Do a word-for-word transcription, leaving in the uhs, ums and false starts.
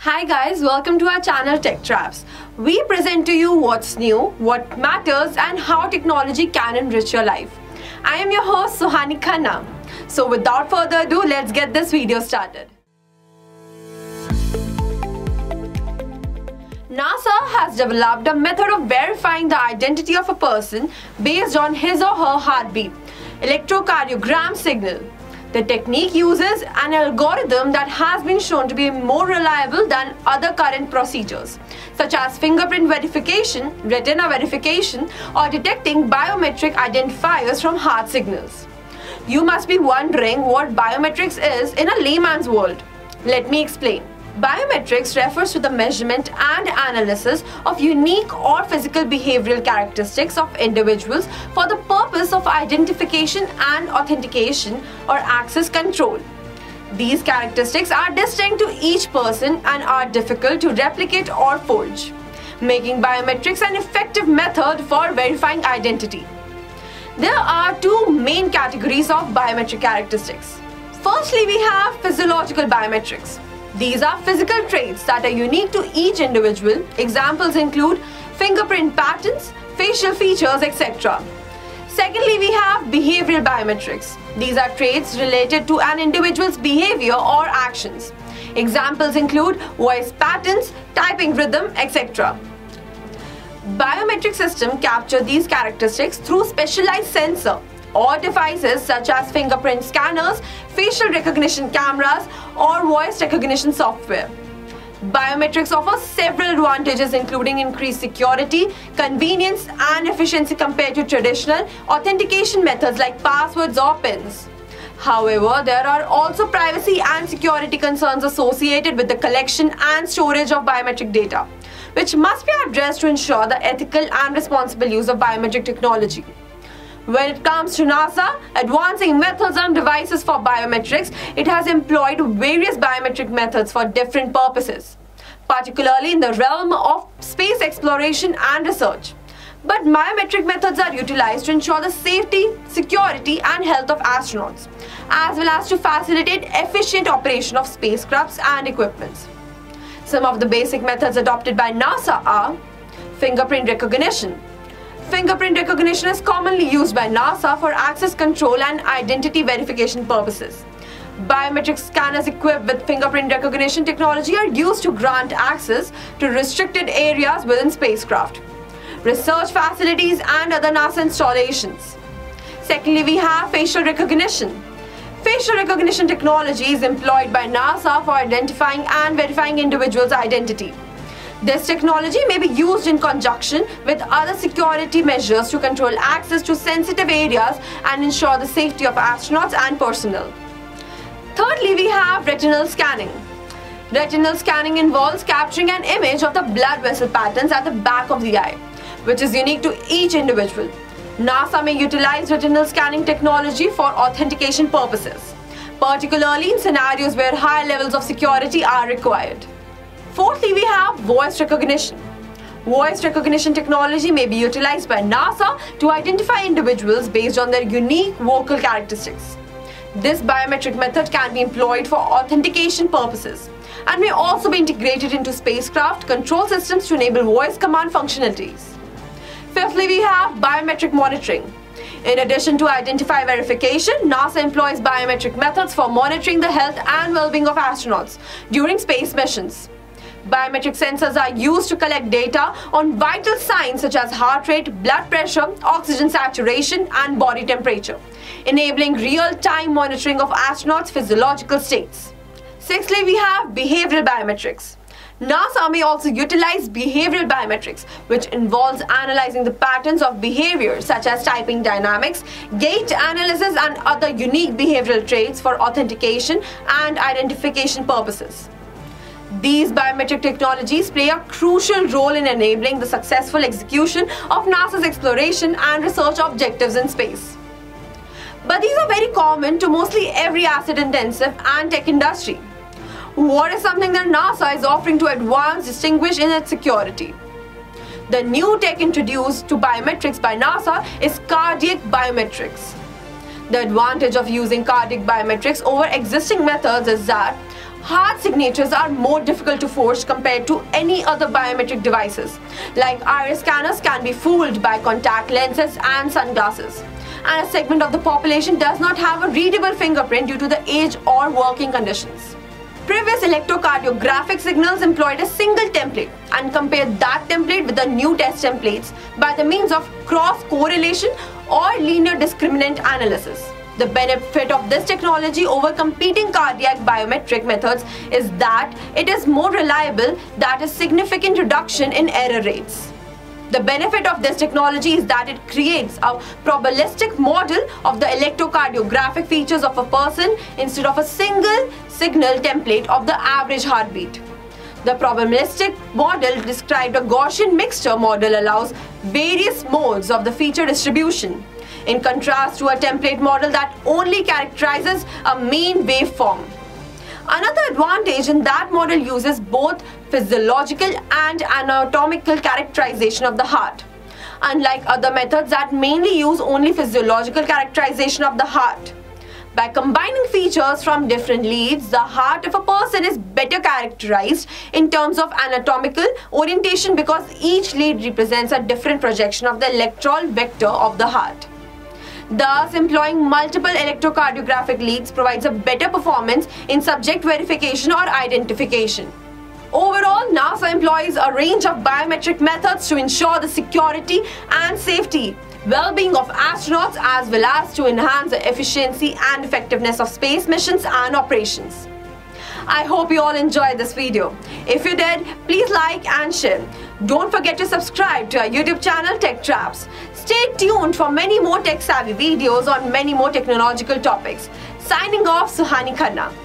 Hi guys, welcome to our channel Tech Traps. We present to you what's new, what matters and how technology can enrich your life. I am your host Suhani Khanna. So without further ado, let's get this video started. NASA has developed a method of verifying the identity of a person based on his or her heartbeat, electrocardiogram signal. The technique uses an algorithm that has been shown to be more reliable than other current procedures, such as fingerprint verification, retina verification, or detecting biometric identifiers from heart signals. You must be wondering what biometrics is in a layman's world. Let me explain. Biometrics refers to the measurement and analysis of unique or physical behavioral characteristics of individuals for the purpose of identification and authentication or access control. These characteristics are distinct to each person and are difficult to replicate or forge, making biometrics an effective method for verifying identity. There are two main categories of biometric characteristics. Firstly, we have physiological biometrics. These are physical traits that are unique to each individual. Examples include fingerprint patterns, facial features, et cetera. Secondly, we have behavioral biometrics. These are traits related to an individual's behavior or actions. Examples include voice patterns, typing rhythm, et cetera. Biometric systems capture these characteristics through specialized sensors or devices such as fingerprint scanners, facial recognition cameras, or voice recognition software. Biometrics offer several advantages including increased security, convenience, and efficiency compared to traditional authentication methods like passwords or PINs. However, there are also privacy and security concerns associated with the collection and storage of biometric data, which must be addressed to ensure the ethical and responsible use of biometric technology. When it comes to NASA, advancing methods and devices for biometrics, it has employed various biometric methods for different purposes, particularly in the realm of space exploration and research. But biometric methods are utilized to ensure the safety, security and health of astronauts, as well as to facilitate efficient operation of spacecrafts and equipments. Some of the basic methods adopted by NASA are fingerprint recognition. Fingerprint recognition is commonly used by NASA for access control and identity verification purposes. Biometric scanners equipped with fingerprint recognition technology are used to grant access to restricted areas within spacecraft, research facilities and other NASA installations. Secondly, we have facial recognition. Facial recognition technology is employed by NASA for identifying and verifying individuals' identity. This technology may be used in conjunction with other security measures to control access to sensitive areas and ensure the safety of astronauts and personnel. Thirdly, we have retinal scanning. Retinal scanning involves capturing an image of the blood vessel patterns at the back of the eye, which is unique to each individual. NASA may utilize retinal scanning technology for authentication purposes, particularly in scenarios where high levels of security are required. Fourthly, we have voice recognition. Voice recognition technology may be utilized by NASA to identify individuals based on their unique vocal characteristics. This biometric method can be employed for authentication purposes and may also be integrated into spacecraft control systems to enable voice command functionalities. Fifthly, we have biometric monitoring. In addition to identity verification, NASA employs biometric methods for monitoring the health and well-being of astronauts during space missions. Biometric sensors are used to collect data on vital signs such as heart rate, blood pressure, oxygen saturation, and body temperature, enabling real-time monitoring of astronauts' physiological states. Sixthly, we have behavioral biometrics. NASA may also utilize behavioral biometrics, which involves analyzing the patterns of behavior such as typing dynamics, gait analysis, and other unique behavioral traits for authentication and identification purposes. These biometric technologies play a crucial role in enabling the successful execution of NASA's exploration and research objectives in space. But these are very common to mostly every asset-intensive and tech industry. What is something that NASA is offering to advance, distinguish in its security? The new tech introduced to biometrics by NASA is cardiac biometrics. The advantage of using cardiac biometrics over existing methods is that Heart signatures are more difficult to forge compared to any other biometric devices. Like iris scanners can be fooled by contact lenses and sunglasses. And a segment of the population does not have a readable fingerprint due to the age or working conditions. Previous electrocardiographic signals employed a single template and compared that template with the new test templates by the means of cross-correlation or linear discriminant analysis. The benefit of this technology over competing cardiac biometric methods is that it is more reliable, that is a significant reduction in error rates. The benefit of this technology is that it creates a probabilistic model of the electrocardiographic features of a person instead of a single signal template of the average heartbeat. The probabilistic model described a Gaussian mixture model allows various modes of the feature distribution, in contrast to a template model that only characterizes a mean waveform. Another advantage in that model uses both physiological and anatomical characterization of the heart. Unlike other methods that mainly use only physiological characterization of the heart. By combining features from different leads, the heart of a person is better characterized in terms of anatomical orientation because each lead represents a different projection of the electoral vector of the heart. Thus, employing multiple electrocardiographic leads provides a better performance in subject verification or identification. Overall, NASA employs a range of biometric methods to ensure the security and safety, well-being of astronauts, as well as to enhance the efficiency and effectiveness of space missions and operations. I hope you all enjoyed this video. If you did, please like and share. Don't forget to subscribe to our YouTube channel Tech Traps. Stay tuned for many more tech-savvy videos on many more technological topics. Signing off, Suhani Khanna.